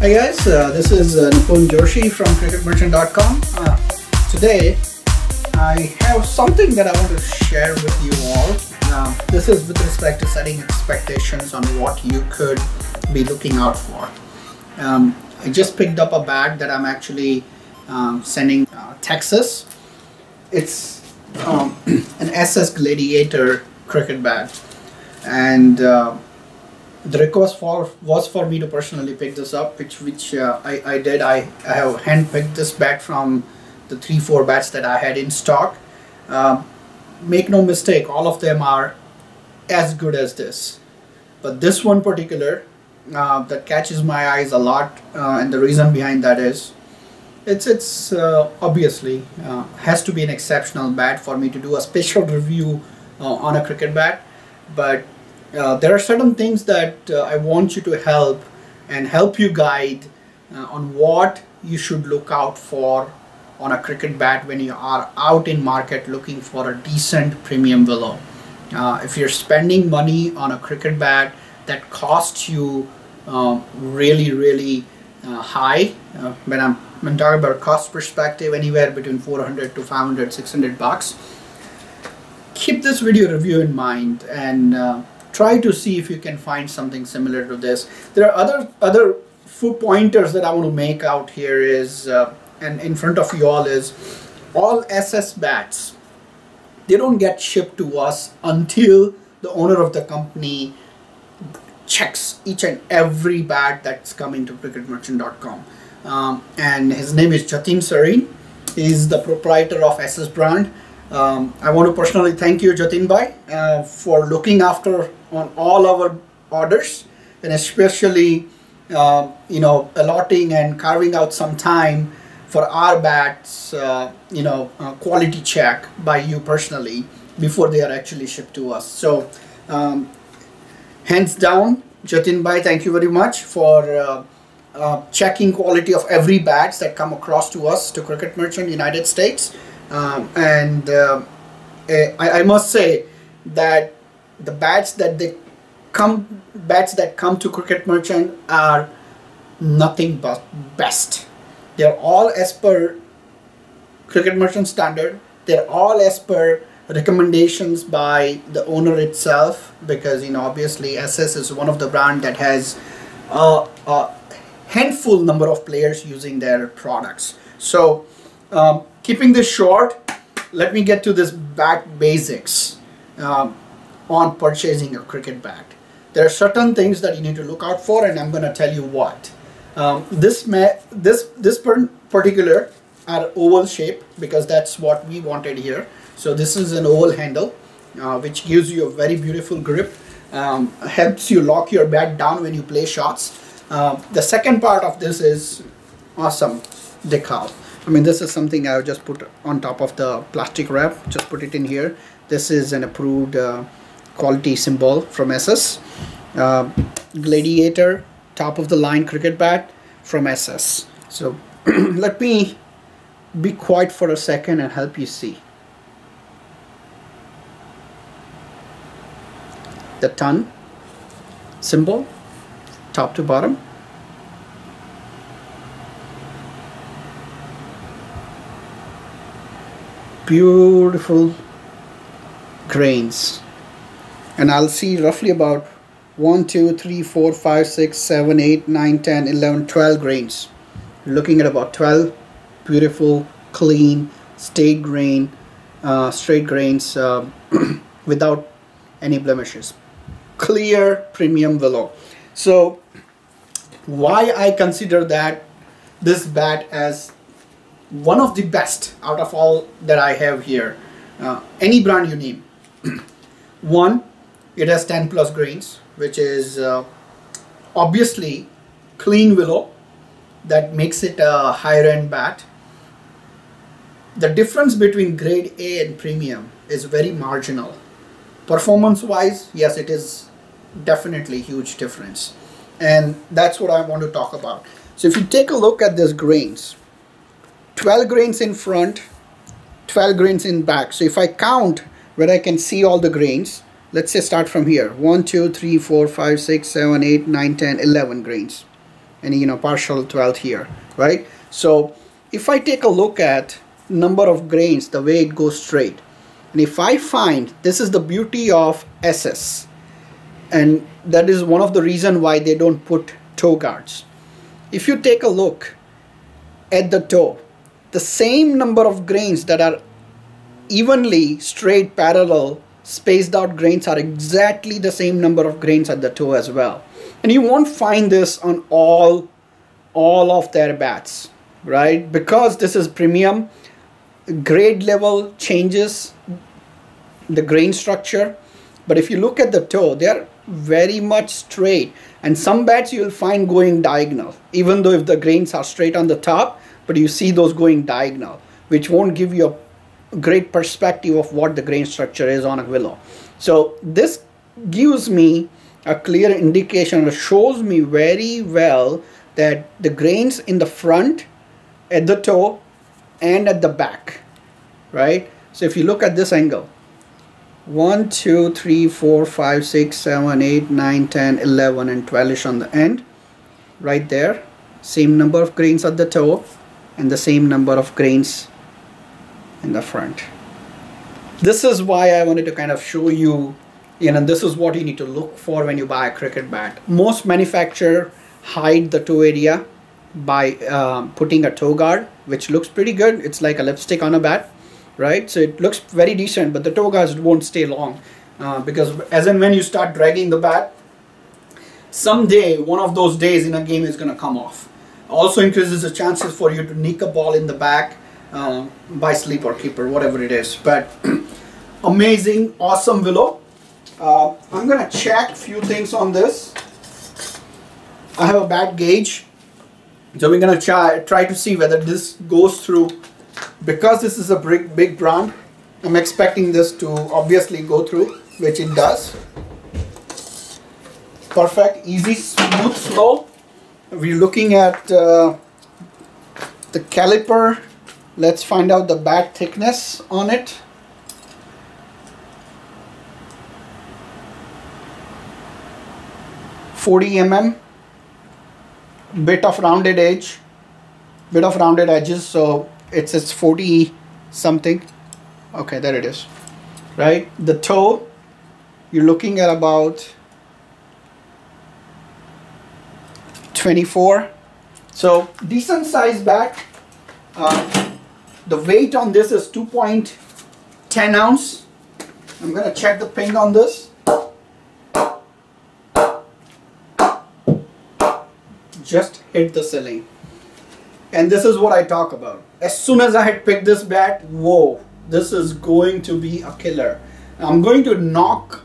Hi guys, this is Nipun Joshi from Cricketmerchant.com. Today I have something that I want to share with you all. This is with respect to setting expectations on what you could be looking out for. I just picked up a bag that I'm actually sending Texas. It's an SS Gladiator cricket bag, and the request was for me to personally pick this up, which I did. I have handpicked this bag from the 3-4 bats that I had in stock. Make no mistake, all of them are as good as this, but this one particular that catches my eyes a lot, and the reason behind that is it's obviously has to be an exceptional bat for me to do a special review on a cricket bat, but there are certain things that I want you to help you guide on what you should look out for on a cricket bat when you are out in market looking for a decent premium willow. If you're spending money on a cricket bat that costs you really high, when I'm talking about cost perspective, anywhere between 400 to 500, 600 bucks, keep this video review in mind and try to see if you can find something similar to this. There are other few pointers that I want to make out here is, and in front of you all is, all SS bats, they don't get shipped to us until the owner of the company checks each and every bat that's coming to Cricketmerchant.com. And his name is Jatin Sareen. He's the proprietor of SS brand. I want to personally thank you, Jatin Bhai, for looking after on all our orders, and especially allotting and carving out some time for our bats, quality check by you personally before they are actually shipped to us. So hands down, Jatin Bhai, thank you very much for checking quality of every bats that come across to us, to Cricket Merchant United States. I must say that the bats that come to Cricket Merchant are nothing but best. They're all as per Cricket Merchant standard. They're all as per recommendations by the owner itself, because obviously SS is one of the brand that has a handful number of players using their products. So keeping this short, let me get to this bat basics on purchasing a cricket bat. There are certain things that you need to look out for, and I'm going to tell you what. This particular are oval shape, because that's what we wanted here. So this is an oval handle, which gives you a very beautiful grip, helps you lock your bat down when you play shots. The second part of this is awesome decal. This is something I'll just put on top of the plastic wrap, just put it in here. This is an approved quality symbol from SS. Gladiator, top of the line cricket bat from SS. So let me be quiet for a second and help you see. The ton symbol, top to bottom. Beautiful grains, and I'll see roughly about 1, 2, 3, 4, 5, 6, 7, 8, 9, 10, 11, 12 grains. You're looking at about 12 beautiful, clean, straight grains without any blemishes. Clear premium willow. So why I consider that this bat as one of the best out of all that I have here, any brand you name. One, it has 10 plus grains, which is obviously clean willow. That makes it a higher end bat. The difference between grade A and premium is very marginal. Performance wise, yes, it is definitely a huge difference, and that's what I want to talk about. So if you take a look at these grains, 12 grains in front, 12 grains in back. So if I count where I can see all the grains, let's say start from here. 1, 2, 3, 4, 5, 6, 7, 8, 9, 10, 11 grains. and partial 12th here, right? So if I take a look at number of grains, the way it goes straight, and if I find, this is the beauty of SS, and that is one of the reason why they don't put toe guards. If you take a look at the toe, the same number of grains that are evenly straight parallel spaced out grains are exactly the same number of grains at the toe as well, and you won't find this on all of their bats, right? Because this is premium, grade level changes the grain structure, but if you look at the toe, they are very much straight, and some bats you'll find going diagonal, even though if the grains are straight on the top, but you see those going diagonal, which won't give you a great perspective of what the grain structure is on a willow. So this gives me a clear indication, it shows me very well that the grains in the front, at the toe, and at the back, right? So if you look at this angle, 1, 2, 3, 4, 5, 6, 7, 8, 9, 10, 11, and 12-ish on the end, right there, same number of grains at the toe, and the same number of grains in the front. This is why I wanted to kind of show you, this is what you need to look for when you buy a cricket bat. Most manufacturers hide the toe area by putting a toe guard, which looks pretty good. It's like a lipstick on a bat, right? So it looks very decent, but the toe guards won't stay long because as and when you start dragging the bat, someday, one of those days in a game is going to come off. Also increases the chances for you to nick a ball in the back by sleep or keeper, whatever it is. But amazing, awesome willow. I'm going to check few things on this. I have a bat gauge, so we're going to try to see whether this goes through. Because this is a big brand, I'm expecting this to obviously go through, which it does. Perfect, easy, smooth flow. We're looking at the caliper. Let's find out the bat thickness on it. .40 mm, bit of rounded edge, bit of rounded edges, so it's 40 something. Okay, there it is, right? The toe, you're looking at about 24, so decent size bat. The weight on this is 2.10 ounce. I'm going to check the ping on this. Just hit the ceiling. And this is what I talk about. As soon as I had picked this bat, whoa, this is going to be a killer. I'm going to knock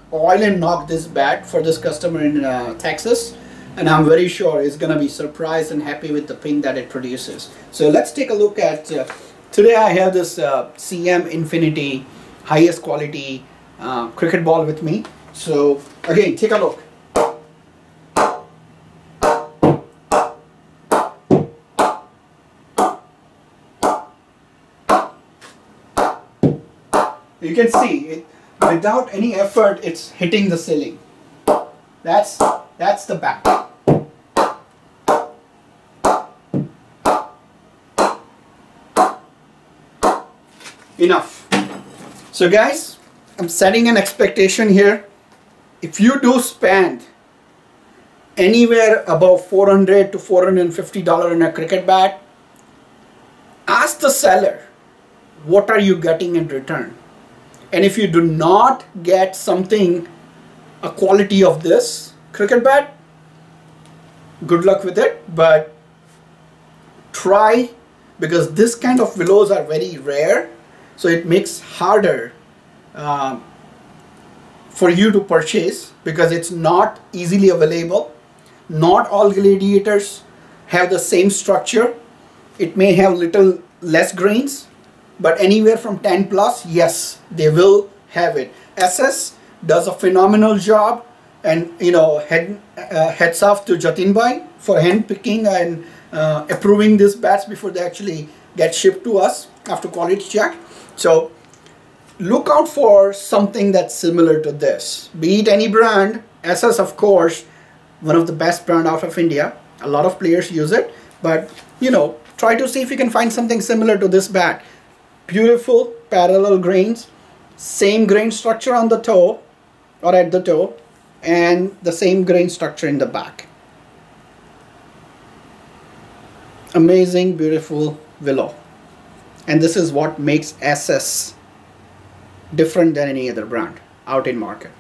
this bat for this customer in Texas. And I'm very sure he's going to be surprised and happy with the ping that it produces. So let's take a look at... today I have this CM Infinity highest quality cricket ball with me. So again, take a look. You can see it, without any effort it's hitting the ceiling. That's the bat. Enough. So guys, I'm setting an expectation here. If you do spend anywhere above $400 to $450 in a cricket bat, ask the seller, what are you getting in return? And if you do not get something, a quality of this cricket bat, good luck with it, but try, because this kind of willows are very rare. So it makes harder for you to purchase because it's not easily available. Not all gladiators have the same structure. It may have little less grains, but anywhere from 10 plus, yes, they will have it. SS does a phenomenal job, and heads off to Jatin Bhai for hand picking and approving these bats before they actually get shipped to us after quality check. So look out for something that's similar to this, be it any brand. SS, of course, one of the best brand out of India. a lot of players use it, but you know, try to see if you can find something similar to this bat. Beautiful parallel grains, same grain structure on the toe or at the toe, and the same grain structure in the back. Amazing, beautiful willow. And this is what makes SS different than any other brand out in market.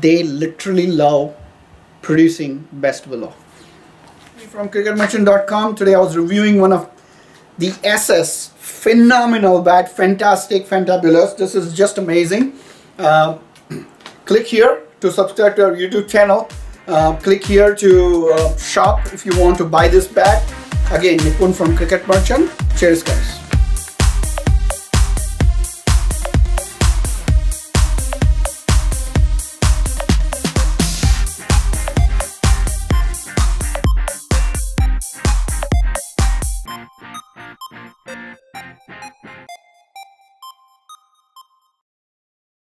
They literally love producing best willow. From Cricketmerchant.com, today I was reviewing one of the SS, phenomenal bat, fantastic, fantabulous. This is just amazing. Click here to subscribe to our YouTube channel. Click here to shop if you want to buy this bat. Again, Nipun from Cricket Merchant. Cheers, guys.